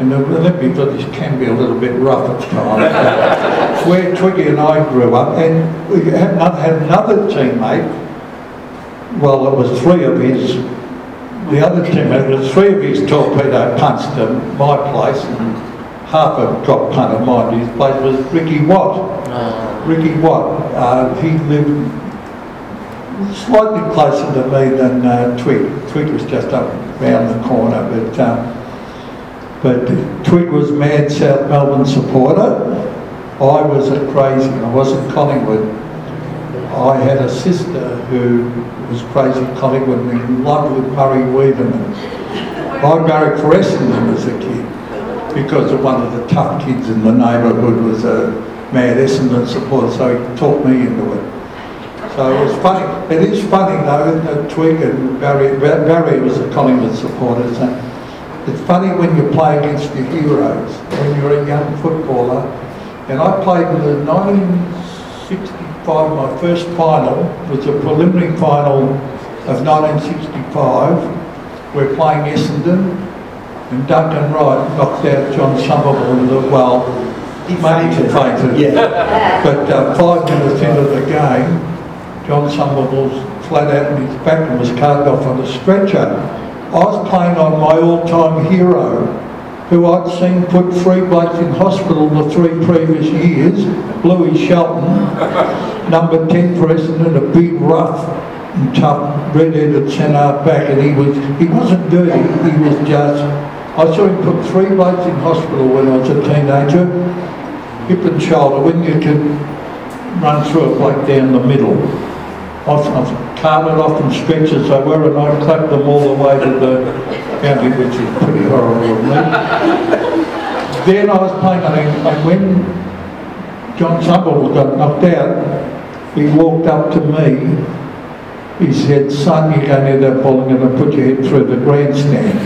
And the Olympic Village can be a little bit rough at times. Where Twiggy and I grew up, and we had another teammate, well it was three of his, the other teammate, was three of his torpedo punts to my place and half a drop punt of mine to his place was Ricky Watt. No. Ricky Watt, uh, he lived slightly closer to me than uh, Twig. Twig was just up round the corner, but, um, but Twig was mad South Melbourne supporter. I was a crazy, I wasn't Collingwood. I had a sister who was crazy Collingwood and in love with Murray Wiedemann. I married for Essendon as a kid because one of the tough kids in the neighbourhood was a mad Essendon supporter, so he talked me into it. So it was funny. It is funny though, isn't it, Twig and Barry? Barry was a Collingwood supporter, so it's funny when you play against your heroes, when you're a young footballer. And I played in the nineteen sixties. My first final was a preliminary final of nineteen sixty-five. We're playing Essendon and Duncan Wright knocked out John Somerville in the well. He fainted. fainted. Yeah. But uh, five minutes into the game, John Somerville was flat out in his back and was carted off on a stretcher. I was playing on my all-time hero, who I'd seen put three blokes in hospital the three previous years, Bluey Shelton, number ten for Essendon, a big rough and tough red-headed centre back, and he was he wasn't dirty, he was just, I saw him put three blokes in hospital when I was a teenager, hip and shoulder, when you could run through a bloke down the middle. I've carted off and stretched as they were and I clapped them all the way to the county, which is pretty horrible of me. then I was playing, I think, and when John Trumbull got knocked out, he walked up to me, he said, "Son, you don't need that ball, I'm going to put your head through the grandstand."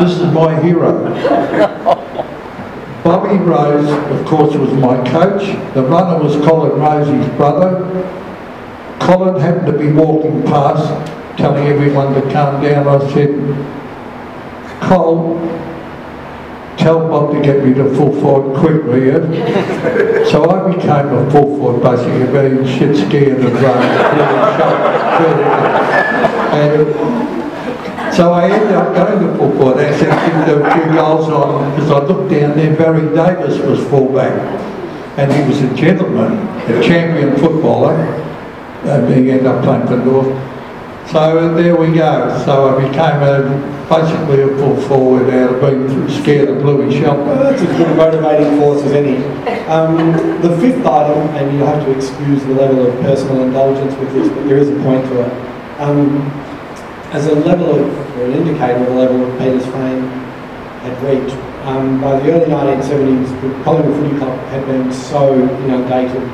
This is my hero. Bobby Rose, of course, was my coach. The runner was Colin Rose's brother. Colin happened to be walking past, telling everyone to calm down. I said, "Col, tell Bob to get me to full forward quick, will you?" So I became a full forward, basically, very shit scared of running. So I ended up going to full forward. I actually kicked a few goals on, because I looked down there, Barry Davis was fullback, and he was a gentleman, a champion footballer, and he ended up playing for North. So there we go. So I became a, basically a full forward out of being scared of Bluey Shelton. Well, that's as good a motivating force as any. Um, the fifth item, and you have to excuse the level of personal indulgence with this, but there is a point to it. Um, As a level of, or an indicator of the level of Peter's fame had reached, um, by the early nineteen seventies, the Collingwood Footy Club had been so inundated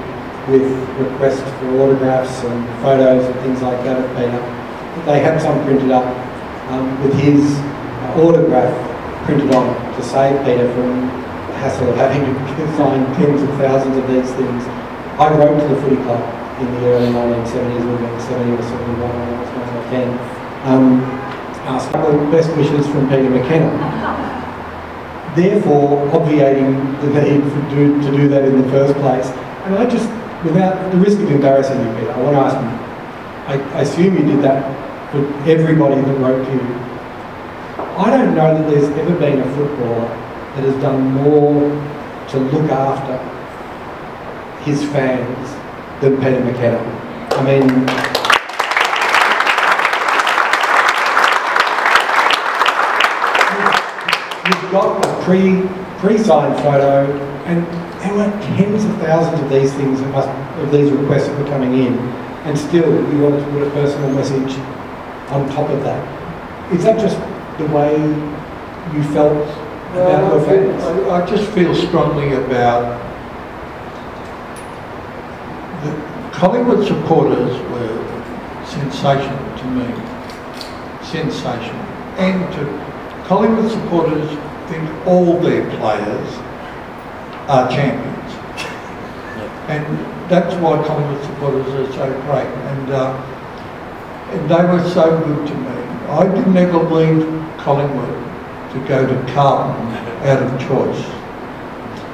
with requests for autographs and photos and things like that of Peter, that they had some printed up um, with his autograph printed on to save Peter from the hassle of having to sign tens of thousands of these things. I wrote to the Footy Club in the early nineteen seventies, or nineteen seventy or seventy-one, or as much as I can. Um, ask for best wishes from Peter McKenna, therefore obviating the need for do, to do that in the first place. And I just, without the risk of embarrassing you, Peter, I want to ask you, I, I assume you did that for everybody that wrote to you. I don't know that there's ever been a footballer that has done more to look after his fans than Peter McKenna. I mean, got a pre, pre-signed photo, and there were tens of thousands of these things, that must, of these requests that were coming in, and still we wanted to put a personal message on top of that. Is that just the way you felt about your fans? I, I just feel strongly about... The Collingwood supporters were sensational to me. Sensational. And to Collingwood supporters, I think all their players are champions, and that's why Collingwood supporters are so great, and, uh, and they were so good to me. I didn't ever leave Collingwood to go to Carlton out of choice.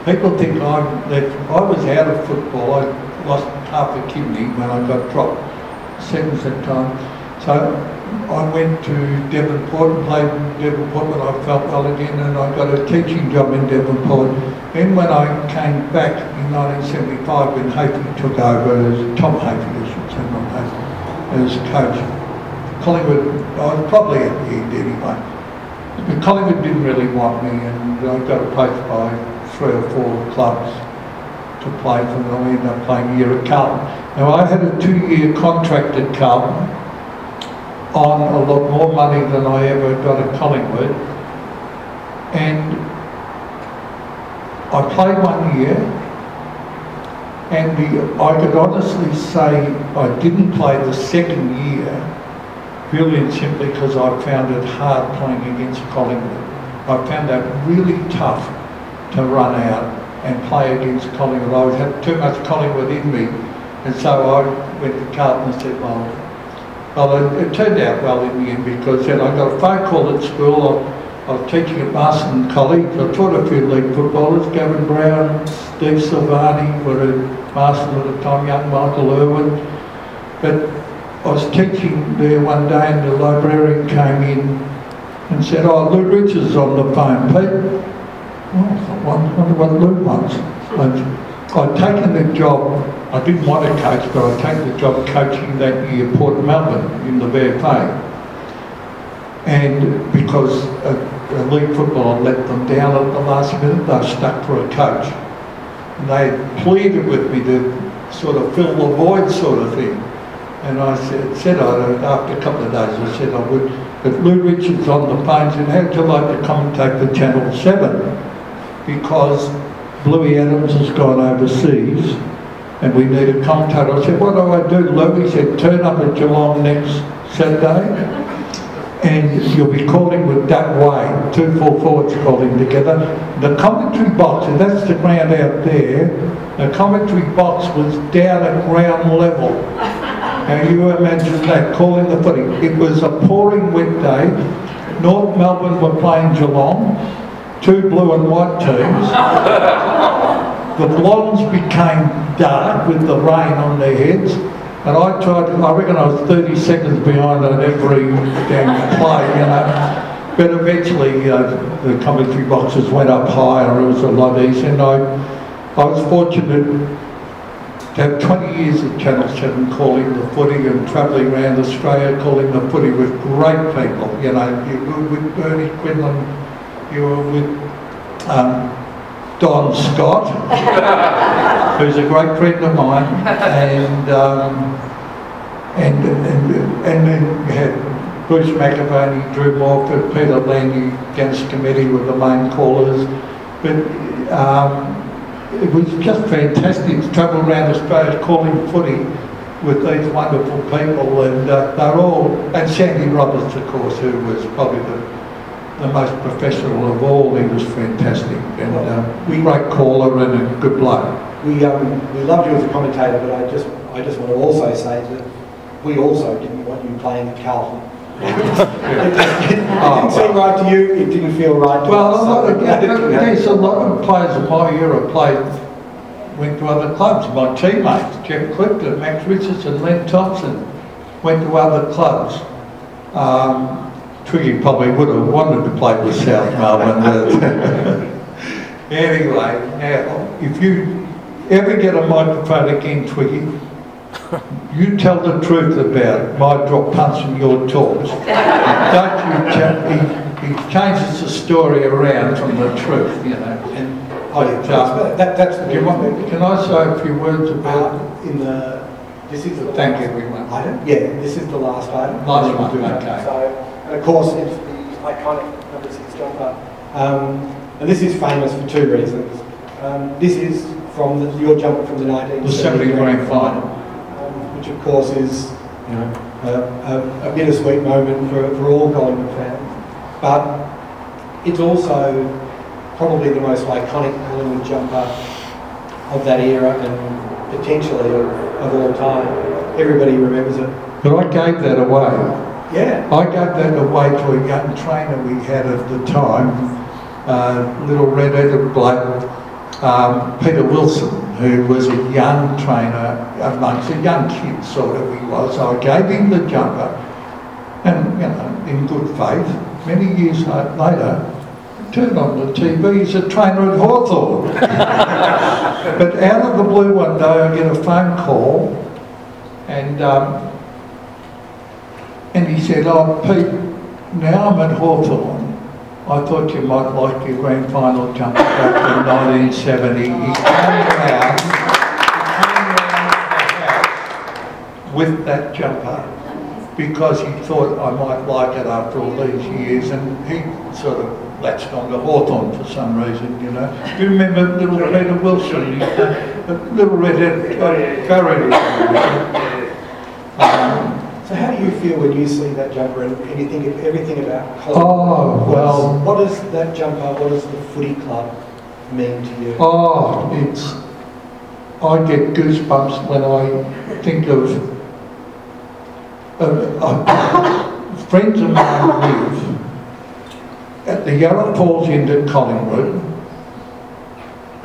People think I left. I was out of football. I lost half a kidney when I got dropped sevens at time. So I went to Devonport and played in Devonport when I felt well again, and I got a teaching job in Devonport. Then when I came back in nineteen seventy-five, when Hafey took over as Tom Hafey, I should say, not Hafey, as coach, Collingwood, I was probably at the end anyway. But Collingwood didn't really want me, and I got approached by three or four clubs to play for, and I ended up playing a year at Carlton. Now I had a two-year contract at Carlton, on a lot more money than I ever got at Collingwood, and I played one year, and the, I could honestly say I didn't play the second year really and simply because I found it hard playing against Collingwood. I found that really tough to run out and play against Collingwood. I had too much Collingwood in me, and so I went to Carlton and said, well, Well, it, it turned out well in the end, because then I got a phone call at school. I, I was teaching at Marston College. I taught a few league footballers, Gavin Brown, Steve Silvani were at Marston at the time, young Michael Irwin. But I was teaching there one day, and the librarian came in and said, "Oh, Lou Richards is on the phone, Pete." Oh, I wonder what Lou wants. And I'd taken the job, I didn't want to coach, but I'd taken the job coaching that year at Port Melbourne in the V F A. And because a, a league footballer let them down at the last minute, they were stuck for a coach. And they pleaded with me to sort of fill the void sort of thing. And I said, said I, after a couple of days, I said I would. But Lou Richards on the phone said, "How'd you like to commentate for Channel Seven? because Bluey Adams has gone overseas and we need a commentator. I said, what do I do, Lou? He said, turn up at Geelong next Saturday and you'll be calling with Doug Wayne. Two full forwards calling together. The commentary box, and that's the ground out there, the commentary box was down at ground level. Now you imagine that, calling the footy. It was a pouring wet day. North Melbourne were playing Geelong, two blue and white teams. The blondes became dark with the rain on their heads, and I tried, I reckon I was thirty seconds behind on every damn play, you know. But eventually uh, the commentary boxes went up higher, it was a lot easier, and I, I was fortunate to have twenty years at Channel seven calling the footy and travelling around Australia calling the footy with great people, you know. You were with Bernie Quinlan, you were with um, Don Scott, who's a great friend of mine, and um, and and and then you had Bruce McAvaney, Drew Morford, Peter Landy, Dance Committee were the main callers, but um, it was just fantastic to travel around Australia calling footy with these wonderful people, and uh, they're all, and Sandy Roberts of course, who was probably the the most professional of all. He was fantastic, and uh, we great caller and a good bloke. We um, we loved you as a commentator, but I just I just want to also say that we also didn't want you playing at Carlton. It just didn't, oh, didn't well. seem right to you. It didn't feel right to well, us. Well, there's a lot of players of my era played went to other clubs. My teammates, Jeff Clifton, Max Richardson, Len Thompson, went to other clubs. Um, Twiggy probably would have wanted to play with South Melbourne. Anyway, now, if you ever get a microphone again, Twiggy, you tell the truth about my drop punts and your talks. Don't you cha he, he changes the story around from the truth, you know. And I, uh, that, that's the you want me, can I say a few words about uh, in the? This is the thank everyone. Item. Yeah, this is the last item. Last one. Okay. So, and of course, it's the iconic number six jumper. Um, and this is famous for two reasons. Um, this is from the, your jumper from the nineteen seventy grand final, um, which of course is, you know, a, a, a bittersweet moment for, for all Collingwood fans. But it's also probably the most iconic Collingwood jumper of that era and potentially of, of all time. Everybody remembers it. But I gave that away. Yeah. I gave that away to a young trainer we had at the time, uh, little red-headed bloke, um, Peter Wilson, who was a young trainer amongst a young kid, sort of he was. So I gave him the jumper, and you know, in good faith, many years later, I turned on the T V, he's a trainer at Hawthorn. But out of the blue one day, I get a phone call, and um, And he said, oh, Pete, now I'm at Hawthorn. I thought you might like your grand final jumper back in nineteen seventy. He came around, he came around with that jumper because he thought I might like it after all these years, and he sort of latched onto Hawthorn for some reason, you know. Do you remember little Peter Wilson? He, uh, little redhead, uh, Barry Price. So how do you feel when you see that jumper and, and you think of everything about Collingwood? Oh, well... What does that jumper, what does the footy club mean to you? Oh, it's... I get goosebumps when I think of... of, of friends of mine live at the Yarra Falls Inn at Collingwood.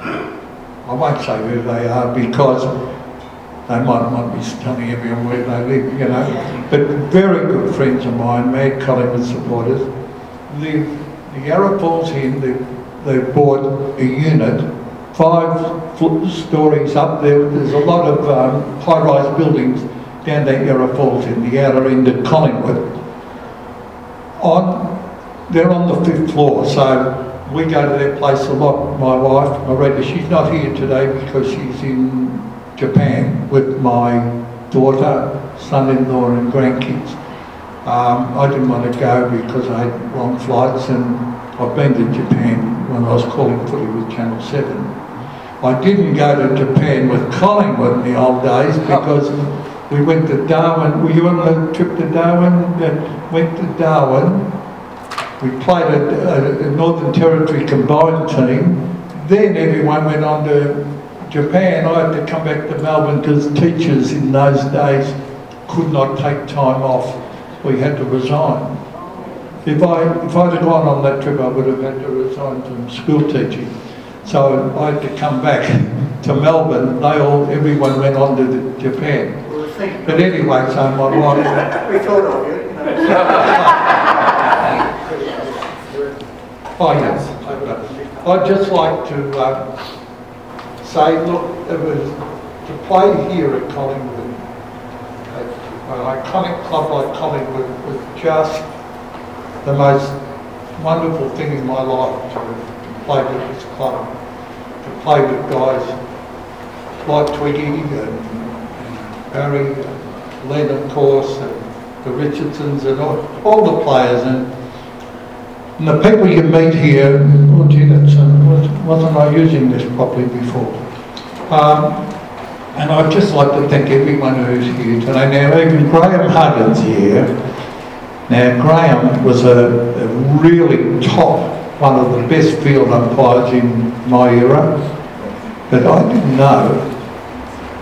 I won't say who they are because... They might not be stunning everyone where they live, you know. But very good friends of mine, mad Collingwood supporters, the, the Yarra Falls Inn, they, they bought a unit, five stories up there. There's a lot of um, high-rise buildings down there, Yarra Falls Inn, the outer end of Collingwood. On, they're on the fifth floor, so we go to their place a lot. My wife, Miranda, she's not here today because she's in Japan with my daughter, son-in-law and grandkids. Um, I didn't want to go because I had long flights and I've been to Japan when I was calling footy with Channel Seven. I didn't go to Japan with Collingwood in the old days because we went to Darwin. Were you on the trip to Darwin? That went to Darwin. We played a, a Northern Territory combined team. Then everyone went on to Japan. I had to come back to Melbourne because teachers in those days could not take time off. We had to resign. If, I, if I'd have gone on that trip, I would have had to resign from school teaching. So I had to come back to Melbourne. They all, everyone went on to the Japan. But anyway, so my wife... We thought of you, you know. Oh, yes. I'd just like to uh, say, look, it was to play here at Collingwood, an iconic club like Collingwood, was just the most wonderful thing in my life, to, to play with this club, to play with guys like Twiggy and Barry, and Len, of course, and the Richardsons, and all, all the players, and, and the people you meet here. Oh gee, that's, uh, wasn't I using this properly before? Um, and I'd just like to thank everyone who's here today. Now, even Graham Huggins here. Now, Graham was a, a really top, one of the best field umpires in my era, but I didn't know.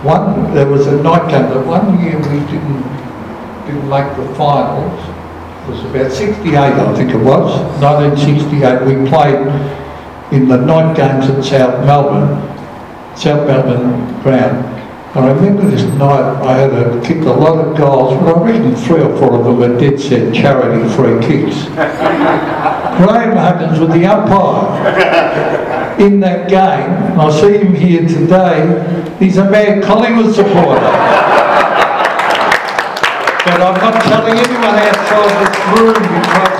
One, there was a night game, but one year we didn't, didn't make the finals. It was about sixty-eight, I think it was, nineteen sixty-eight. We played in the night games at South Melbourne, South Melbourne ground. And I remember this night, I had a, kicked a lot of goals, but I reckon three or four of them were dead set charity free kicks. Graham Huggins was the umpire in that game. I see him here today. He's a mad Collingwood supporter. But I'm not telling anyone outside this room because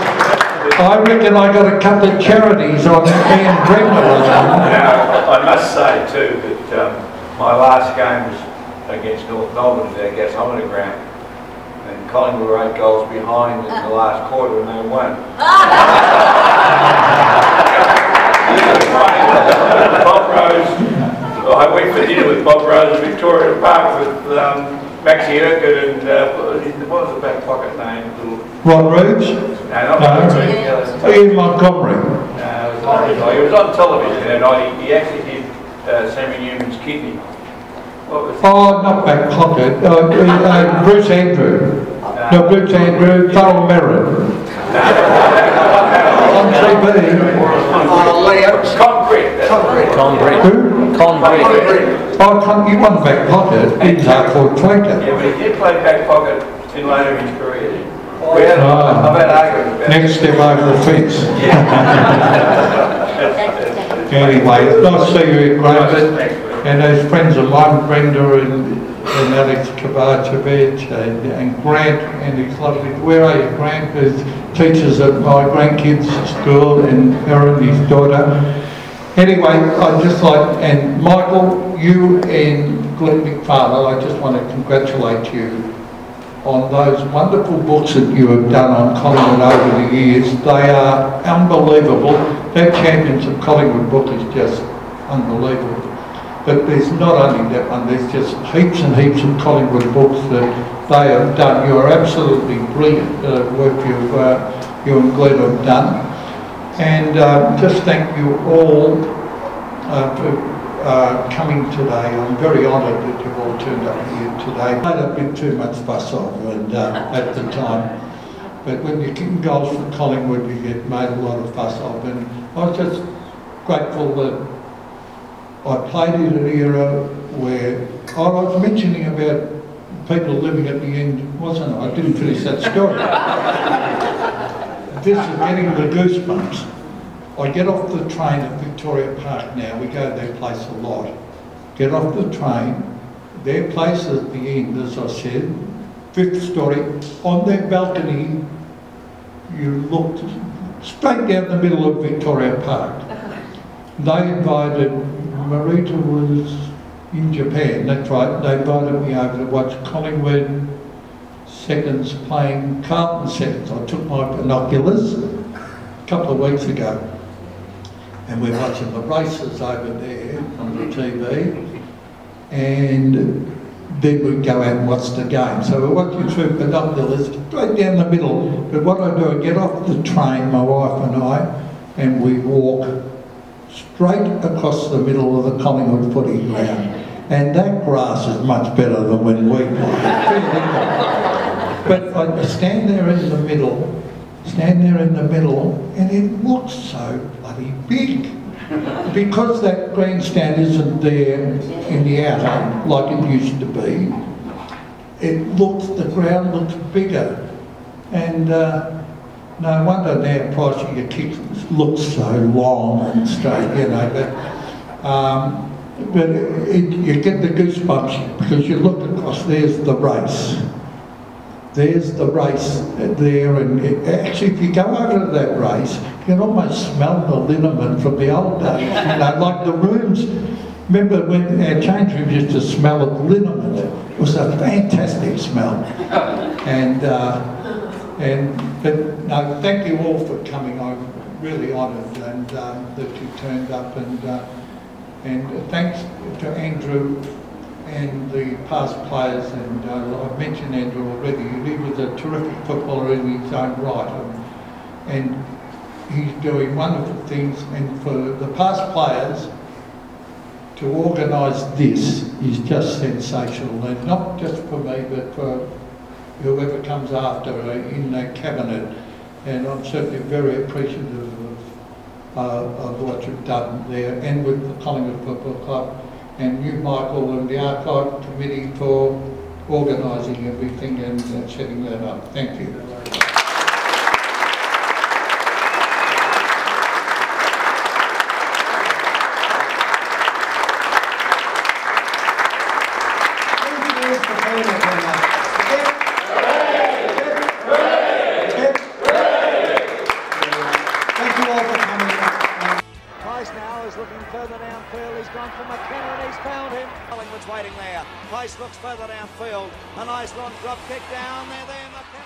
I reckon I got a couple of charities on Ian Bremner or something. Now, I must say too that um, my last game was against North Melbourne at our Gasometer ground, and Collingwood were eight goals behind in the last quarter and they won. Bob Rose. I went for dinner with Bob Rose at Victoria Park with um, Maxie Urquhart and uh, what was the back pocket name? Rod Reeves? No, not Rod no. Reeves. Ian yeah, Montgomery. No, it was not his eye. He was on television and I, he actually did uh, Sammy Newman's kidney. What was oh, not back pocket. Uh, uh, Bruce Andrew. No, no Bruce Andrew. Darryl Merritt. On T V. Oh, Leo. Concrete. Concrete. Concrete. Who? Congreve. Congreve. Oh, con you won back pocket in hardcore twenker. Yeah, but he did play back pocket in later in his career. Oh, we had oh. a, I've had arguments about next step over the fence. Yeah. Anyway, it's nice to see you, Graham. And those friends of mine, Brenda and, and Alex Kovacevic and, and Grant and his lovely, where are you, Grant? Who's teachers at my grandkids' school and Erin, his daughter. Anyway, I'd just like, and Michael, you and Glenn McFarlane, I just want to congratulate you on those wonderful books that you have done on Collingwood over the years. They are unbelievable. That Champions of Collingwood book is just unbelievable. But there's not only that one, there's just heaps and heaps of Collingwood books that they have done. You are absolutely brilliant at the work you've, uh, you and Glenn have done. And uh, just thank you all uh, for uh, coming today. I'm very honoured that you've all turned up here today. I made a bit too much fuss of it uh, at the time, but when you're kicking goals for Collingwood, you get made a lot of fuss of. And I was just grateful that I played in an era where I was mentioning about people living at the end, wasn't I? I didn't finish that story. This is getting the goosebumps. I get off the train at Victoria Park now, we go to their place a lot. Get off the train, their place at the end, as I said, fifth story, on their balcony, you looked straight down the middle of Victoria Park. They invited, Marita was in Japan, that's right, they invited me over to watch Collingwood seconds playing Carlton seconds. I took my binoculars, couple of weeks ago, and we're watching the races over there on the T V, and then we'd go out and watch the game. So we're watching through binoculars straight down the middle. But what I do, I get off the train, my wife and I, and we walk straight across the middle of the Collingwood footy ground. And that grass is much better than when we played. But I stand there in the middle, stand there in the middle, and it looks so bloody big. Because that grandstand isn't there in the outer like it used to be, it looks, the ground looks bigger. And uh, no wonder now Price of your kicks looks so long and straight, you know. But, um, but it, it, you get the goosebumps because you look across, there's the race. There's the race there, and it, actually if you go over to that race, you can almost smell the liniment from the old days, you know, like the rooms. Remember when our change room used to smell of liniment? It was a fantastic smell. And, uh, and but no, thank you all for coming. I'm really honoured and, um, that you turned up, and, uh, and thanks to Andrew and the past players, and uh, I've mentioned Andrew already. He was a terrific footballer in his own right, and he's doing wonderful things. And for the past players to organise this is just sensational, and not just for me, but for whoever comes after in the cabinet. And I'm certainly very appreciative of, uh, of what you've done there, and with the Collingwood Football Club. And you, Michael, and the Archive Committee for organising everything and uh, setting that up. Thank you. Looks further downfield, a nice long drop kick down there, there, McKenna.